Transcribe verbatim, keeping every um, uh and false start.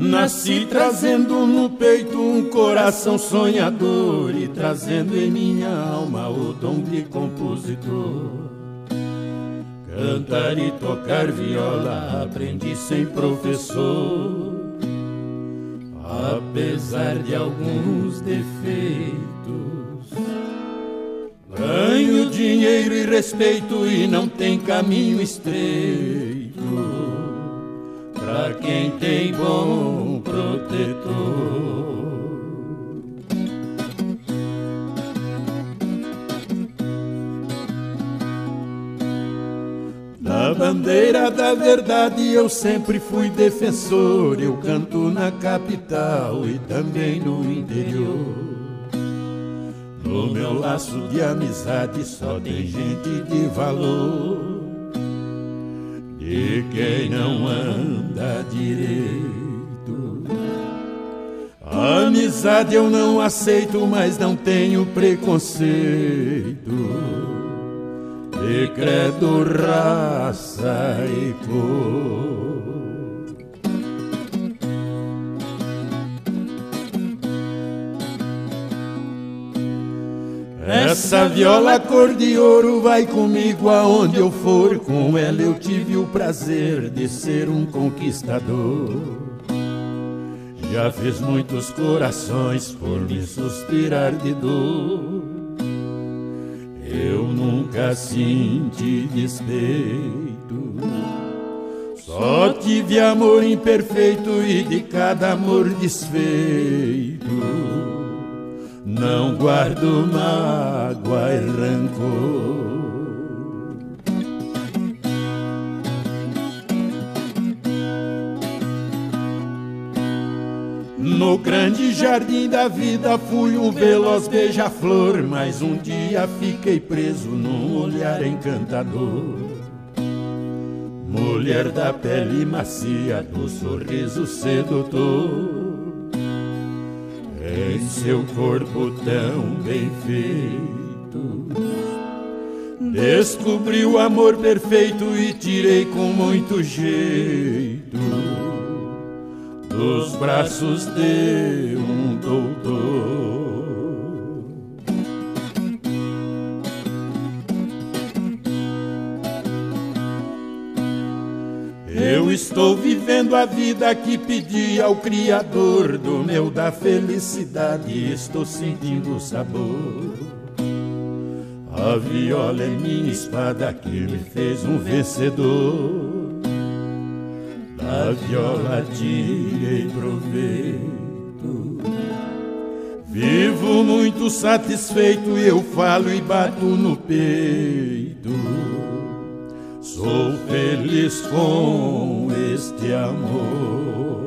Nasci trazendo no peito um coração sonhador e trazendo em minha alma o dom de compositor. Cantar e tocar viola aprendi sem professor, apesar de alguns defeitos. Ganho dinheiro e respeito e não tem caminho estreito pra quem tem bom protetor. Da bandeira da verdade eu sempre fui defensor, eu canto na capital e também no interior. No meu laço de amizade só tem gente de valor, e quem não anda direito. Amizade eu não aceito, mas não tenho preconceito de credo, raça e cor. Essa viola cor de ouro vai comigo aonde eu for, com ela eu tive o prazer de ser um conquistador. Já fiz muitos corações por me suspirar de dor, eu nunca senti despeito. Só tive amor imperfeito e de cada amor desfeito não guardo mágoa e rancor. No grande jardim da vida fui um veloz beija-flor, mas um dia fiquei preso num olhar encantador. Mulher da pele macia, do sorriso sedutor, em seu corpo tão bem feito, descobri o amor perfeito e tirei com muito jeito dos braços de um doutor. Eu estou vivendo a vida que pedi ao Criador, do mel da felicidade estou sentindo o sabor. A viola é minha espada que me fez um vencedor, da viola tirei proveito. Vivo muito satisfeito, eu falo e bato no peito, sou feliz com este amor.